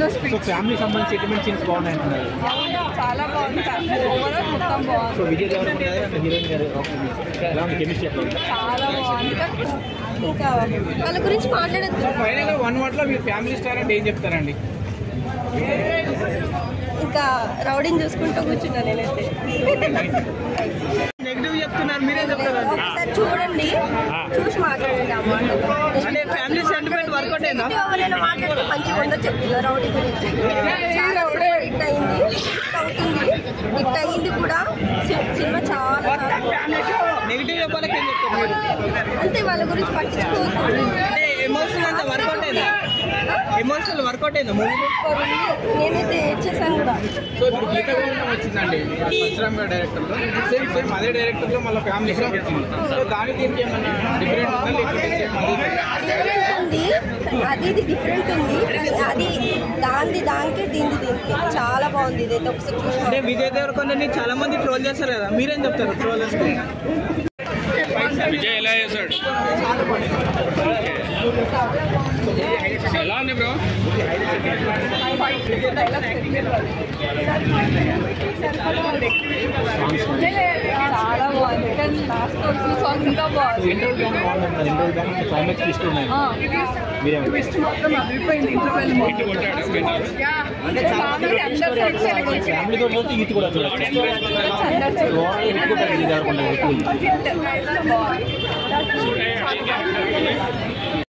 లో speech. So family సంబంధించి settlement scenes బాగున్నాయి అన్నారు. చాలా బాగుంది కాదు ఓవరాల్ మొత్తం బాగుంది. సో విజయ్ గారు అంటే హీరోయిన్ గారు ఎలా ఉంది కెమిస్ట్రీ అట్లా చాలా బాగుంది. ఇంకా వాళ్ళ గురించి మాట్లాడొద్దు. ఫైనల్ గా వన్ వర్డ్ లో మీరు ఫ్యామిలీ స్టార్ అంటే ఏం చెప్తారండి? ఇంకా రౌడీని చూసుకుంటూ కూర్చున్నా నేనైతే. నెగటివ్ చెప్తున్నారు మీరే చెప్తారా? ఒకసారి చూడండి చూసి మాట్లాడండి. అంటే ఫ్యామిలీ సెంటిమెంట్ వర్కౌట్ అయిందా? ఎవరైనా మాట్లాడితే మంచిగా ఉందో చెప్తున్నారు. రౌడీ గురించి హిట్ అయింది అవుతుంది హిట్ అయింది కూడా సినిమా చాలా నెగిటివ్ చెప్పాలి అంతే. వాళ్ళ గురించి పట్టించుకోవచ్చు. ఎమోషనల్ వర్కౌట్ అయిందా మూవీ? నేనైతే ఏడ్చేసాను కూడా. సో ఇప్పుడు గీత గోవిందం వచ్చిందండి పరశురామ డైరెక్టర్లో, సేమ్ సేమ్ అదే డైరెక్టర్లో మళ్ళీ ఫ్యామిలీ స్టార్ వచ్చింది. సో దాని దీనికి ఏమన్నా డిఫరెంట్ ఉంది? అది ఇది డిఫరెంట్ ఉంది. అది దాని దానికే దీనికి దీనికి చాలా బాగుంది. ఇదైతే ఒకసారి చూసి అంటే విజయ్ దేవరకొండని చాలా మంది ట్రోల్ చేస్తారు కదా, మీరేం చెప్తారు ట్రోలర్స్? విజయ్ ఎలా చేశాడు? ఎలా ఉంది బ్రో? చాలా బాగుంది. కానీ లాస్ట్ వచ్చిన సాంగ్స్ ఇంకా బాగుంది. మొత్తం అదిరిపోయింది. ఇంటర్వెల్